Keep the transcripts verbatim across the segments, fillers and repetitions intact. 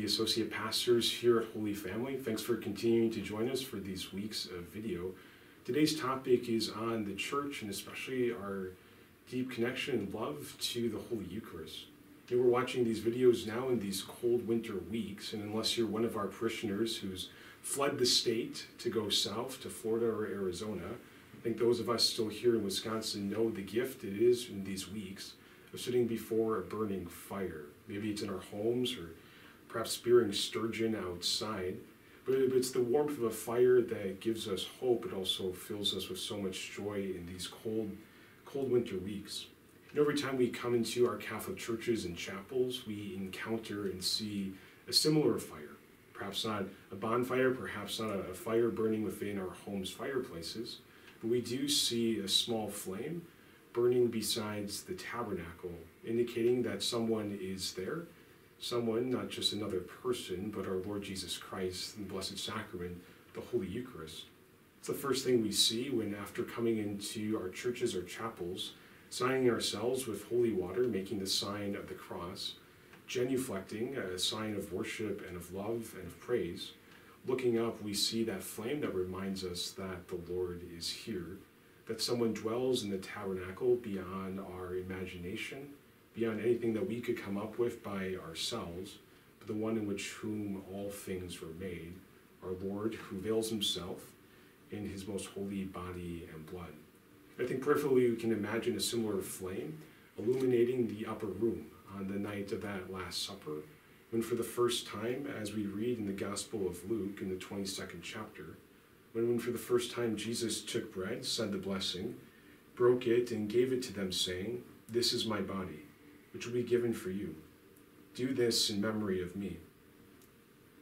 the associate pastors here at Holy Family. Thanks for continuing to join us for these weeks of video. Today's topic is on the Church and especially our deep connection and love to the Holy Eucharist. And we're watching these videos now in these cold winter weeks, and unless you're one of our parishioners who's fled the state to go south to Florida or Arizona, I think those of us still here in Wisconsin know the gift it is in these weeks of sitting before a burning fire. Maybe it's in our homes or perhaps spearing sturgeon outside, but it's the warmth of a fire that gives us hope. It also fills us with so much joy in these cold, cold winter weeks. And every time we come into our Catholic churches and chapels, we encounter and see a similar fire. Perhaps not a bonfire, perhaps not a fire burning within our homes' fireplaces, but we do see a small flame burning besides the tabernacle, indicating that someone is there, someone, not just another person, but our Lord Jesus Christ in the Blessed Sacrament, the Holy Eucharist. It's the first thing we see when, after coming into our churches or chapels, signing ourselves with holy water, making the sign of the cross, genuflecting, a sign of worship and of love and of praise. Looking up, we see that flame that reminds us that the Lord is here, that someone dwells in the tabernacle beyond our imagination, beyond anything that we could come up with by ourselves, but the one in which whom all things were made, our Lord, who veils himself in his most holy body and blood. I think prayerfully we can imagine a similar flame illuminating the upper room on the night of that Last Supper, when for the first time, as we read in the Gospel of Luke in the twenty-second chapter, when, when for the first time Jesus took bread, said the blessing, broke it, and gave it to them, saying, "This is my body, which will be given for you. Do this in memory of me."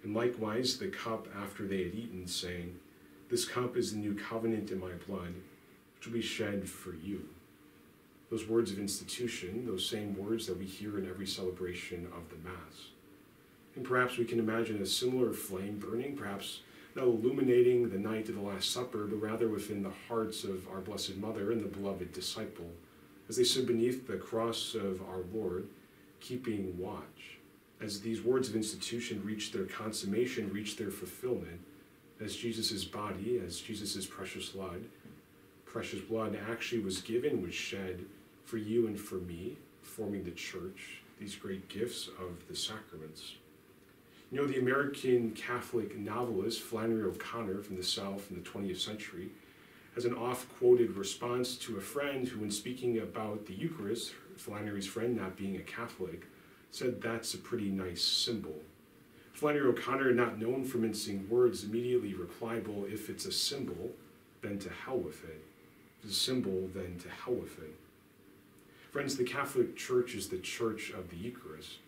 And likewise the cup after they had eaten, saying, "This cup is the new covenant in my blood, which will be shed for you." Those words of institution, those same words that we hear in every celebration of the Mass. And perhaps we can imagine a similar flame burning, perhaps not illuminating the night of the Last Supper, but rather within the hearts of our Blessed Mother and the beloved disciple, as they stood beneath the cross of our Lord, keeping watch. As these words of institution reach their consummation, reach their fulfillment, as Jesus' body, as Jesus' precious blood, precious blood actually was given, was shed for you and for me, forming the Church, these great gifts of the sacraments. You know, the American Catholic novelist Flannery O'Connor from the South in the twentieth century has an oft-quoted response to a friend who, when speaking about the Eucharist, Flannery's friend not being a Catholic, said, "That's a pretty nice symbol." Flannery O'Connor, not known for mincing words, immediately replied, "Well, if it's a symbol, then to hell with it. If it's a symbol, then to hell with it." Friends, the Catholic Church is the Church of the Eucharist.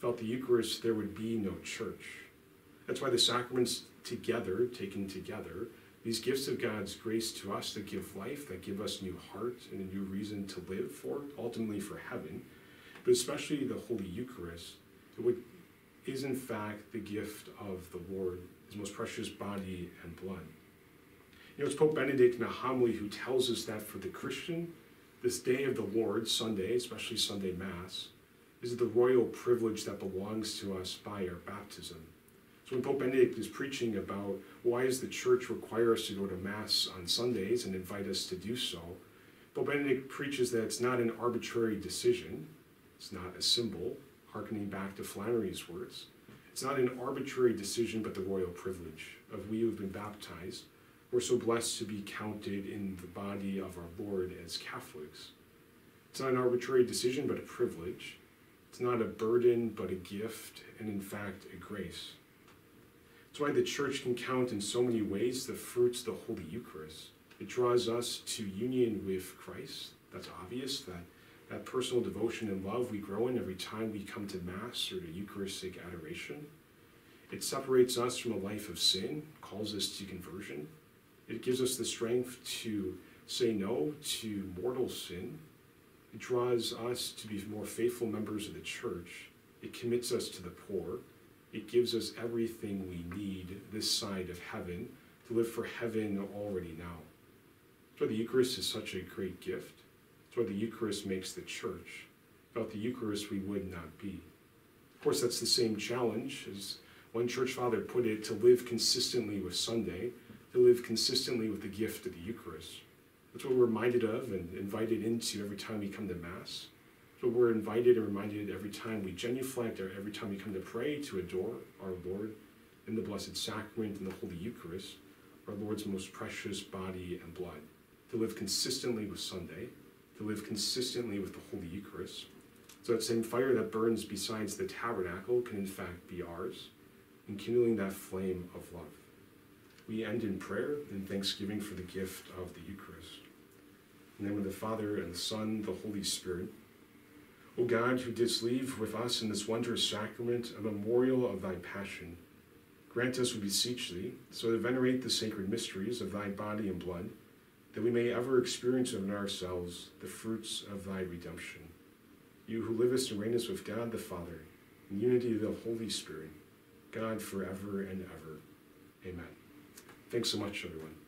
Without the Eucharist, there would be no church. That's why the sacraments together, taken together, these gifts of God's grace to us that give life, that give us new heart and a new reason to live for, ultimately for heaven, but especially the Holy Eucharist, which is in fact the gift of the Lord, his most precious body and blood. You know, it's Pope Benedict in a homily who tells us that for the Christian, this day of the Lord, Sunday, especially Sunday Mass, is the royal privilege that belongs to us by our baptism. So when Pope Benedict is preaching about why does the Church require us to go to Mass on Sundays and invite us to do so, Pope Benedict preaches that it's not an arbitrary decision, it's not a symbol, hearkening back to Flannery's words, it's not an arbitrary decision but the royal privilege of we who have been baptized. We're so blessed to be counted in the body of our Lord as Catholics. It's not an arbitrary decision but a privilege. It's not a burden, but a gift, and in fact, a grace. That's why the Church can count in so many ways the fruits of the Holy Eucharist. It draws us to union with Christ. That's obvious, that, that personal devotion and love we grow in every time we come to Mass or to Eucharistic adoration. It separates us from a life of sin, calls us to conversion. It gives us the strength to say no to mortal sin. It draws us to be more faithful members of the Church. It commits us to the poor. It gives us everything we need this side of heaven to live for heaven already now. That's why the Eucharist is such a great gift. That's why the Eucharist makes the Church. Without the Eucharist, we would not be. Of course, that's the same challenge, as one church father put it, to live consistently with Sunday, to live consistently with the gift of the Eucharist. That's what we're reminded of and invited into every time we come to Mass. So we're invited and reminded every time we genuflect, or every time we come to pray, to adore our Lord in the Blessed Sacrament and the Holy Eucharist, our Lord's most precious body and blood. To live consistently with Sunday, to live consistently with the Holy Eucharist. So that same fire that burns besides the tabernacle can in fact be ours, enkindling that flame of love. We end in prayer and thanksgiving for the gift of the Eucharist. In the name of the Father, and the Son, and the Holy Spirit. O God, who didst leave with us in this wondrous sacrament a memorial of thy passion, grant us, we beseech thee, so to venerate the sacred mysteries of thy body and blood, that we may ever experience in ourselves the fruits of thy redemption. You who livest and reignest with God the Father, in unity of the Holy Spirit, God forever and ever. Amen. Thanks so much, everyone.